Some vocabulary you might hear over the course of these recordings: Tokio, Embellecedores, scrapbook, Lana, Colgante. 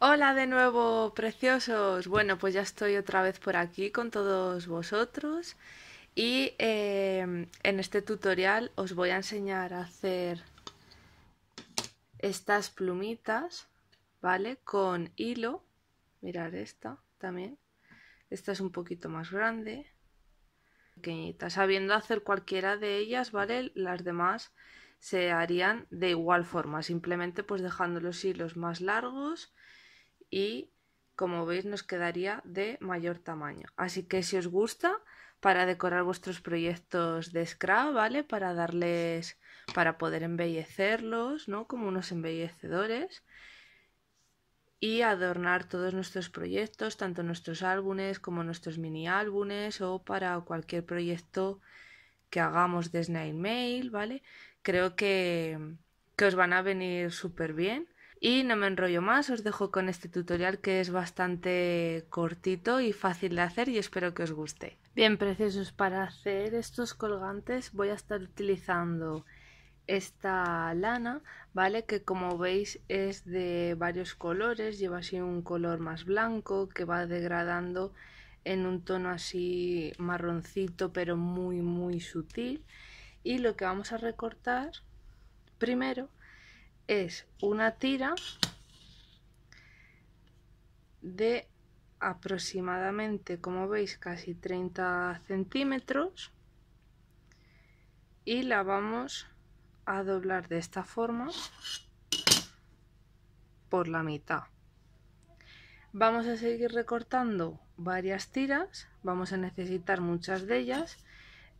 Hola de nuevo, preciosos. Bueno, pues ya estoy otra vez por aquí con todos vosotros y en este tutorial os voy a enseñar a hacer estas plumitas, ¿vale? Con hilo. Mirad esta también. Esta es un poquito más grande, pequeñita. Sabiendo hacer cualquiera de ellas, ¿vale? Las demás se harían de igual forma, simplemente pues dejando los hilos más largos. Y como veis nos quedaría de mayor tamaño. Así que si os gusta, para decorar vuestros proyectos de scrap, ¿vale? Para poder embellecerlos, ¿no? Como unos embellecedores. Y adornar todos nuestros proyectos, tanto nuestros álbumes como nuestros mini álbumes. O para cualquier proyecto que hagamos de snail mail, ¿vale? Creo que os van a venir súper bien. Y no me enrollo más, os dejo con este tutorial que es bastante cortito y fácil de hacer y espero que os guste. Bien, preciosos, para hacer estos colgantes voy a estar utilizando esta lana, ¿vale? Que como veis es de varios colores, lleva así un color más blanco que va degradando en un tono así marroncito pero muy muy sutil. Y lo que vamos a recortar primero es una tira de aproximadamente, como veis, casi 30 centímetros y la vamos a doblar de esta forma por la mitad. Vamos a seguir recortando varias tiras, vamos a necesitar muchas de ellas.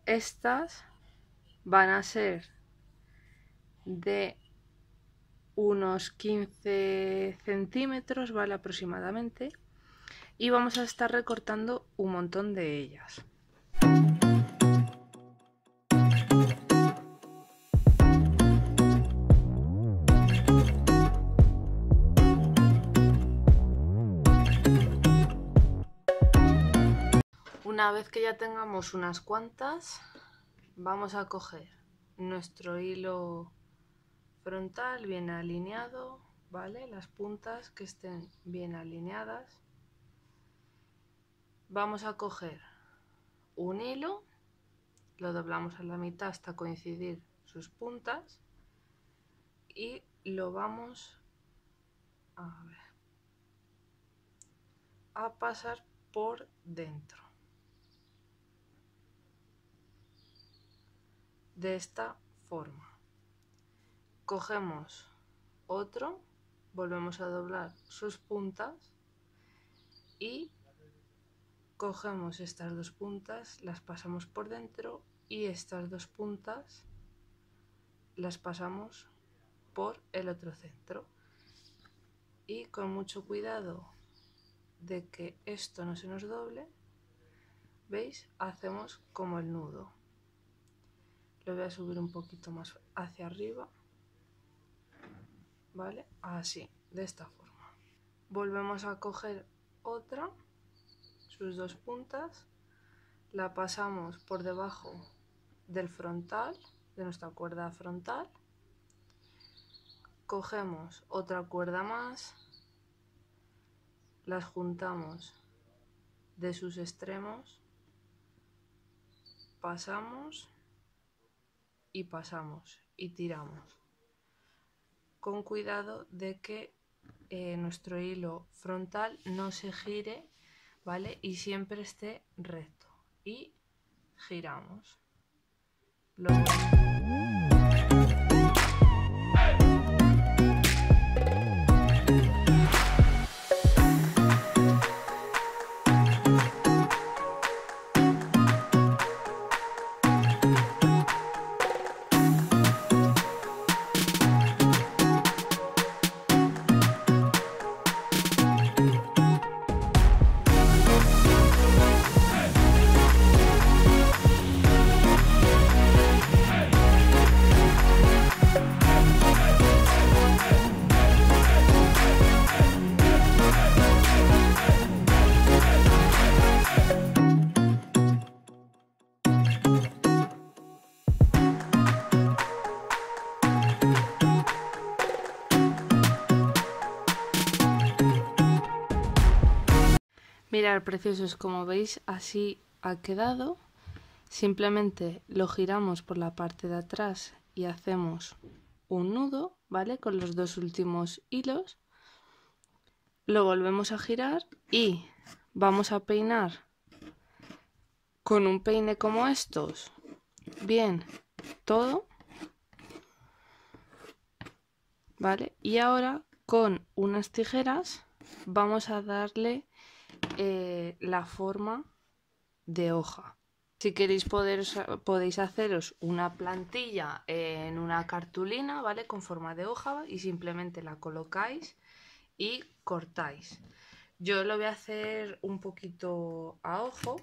Estas van a ser de unos 15 centímetros, vale, aproximadamente, y vamos a estar recortando un montón de ellas. Una vez que ya tengamos unas cuantas, vamos a coger nuestro hilo frontal bien alineado, ¿vale? Las puntas que estén bien alineadas. Vamos a coger un hilo, lo doblamos a la mitad hasta coincidir sus puntas y lo vamos a, pasar por dentro de esta forma. Cogemos otro, volvemos a doblar sus puntas y cogemos estas dos puntas, las pasamos por dentro y estas dos puntas las pasamos por el otro centro. Y con mucho cuidado de que esto no se nos doble, ¿veis? Hacemos como el nudo. Lo voy a subir un poquito más hacia arriba. ¿Vale? Así, de esta forma. Volvemos a coger otra, sus dos puntas, la pasamos por debajo del frontal, de nuestra cuerda frontal, cogemos otra cuerda más, las juntamos de sus extremos, pasamos y tiramos. Con cuidado de que nuestro hilo frontal no se gire, ¿vale? Y siempre esté recto. Y giramos. Luego... Mirad, preciosos, como veis así ha quedado. Simplemente lo giramos por la parte de atrás y hacemos un nudo, ¿vale? Con los dos últimos hilos. Lo volvemos a girar y vamos a peinar con un peine como estos. Bien, todo. ¿Vale? Y ahora con unas tijeras vamos a darle la forma de hoja. Si queréis podéis haceros una plantilla en una cartulina, ¿vale? Con forma de hoja y simplemente la colocáis y cortáis. Yo lo voy a hacer un poquito a ojo,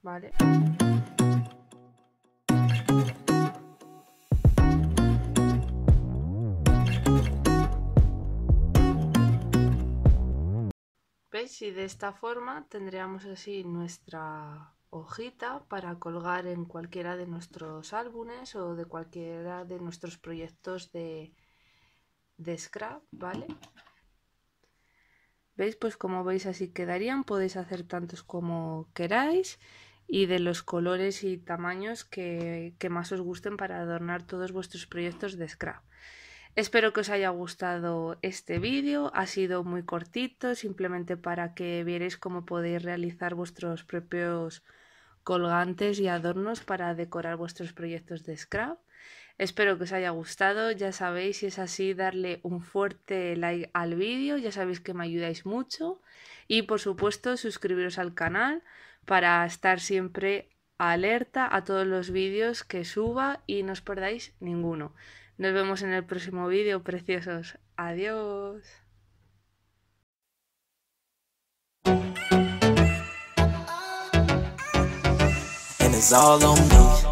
¿vale? ¿Veis? Y de esta forma tendríamos así nuestra hojita para colgar en cualquiera de nuestros álbumes o de cualquiera de nuestros proyectos de scrap, ¿vale? ¿Veis? Pues como veis así quedarían, podéis hacer tantos como queráis y de los colores y tamaños que más os gusten para adornar todos vuestros proyectos de scrap. Espero que os haya gustado este vídeo, ha sido muy cortito, simplemente para que vierais cómo podéis realizar vuestros propios colgantes y adornos para decorar vuestros proyectos de scrap. Espero que os haya gustado, ya sabéis, si es así, darle un fuerte like al vídeo, ya sabéis que me ayudáis mucho y por supuesto suscribiros al canal para estar siempre alerta a todos los vídeos que suba y no os perdáis ninguno. Nos vemos en el próximo vídeo, preciosos. Adiós. And it's all on me.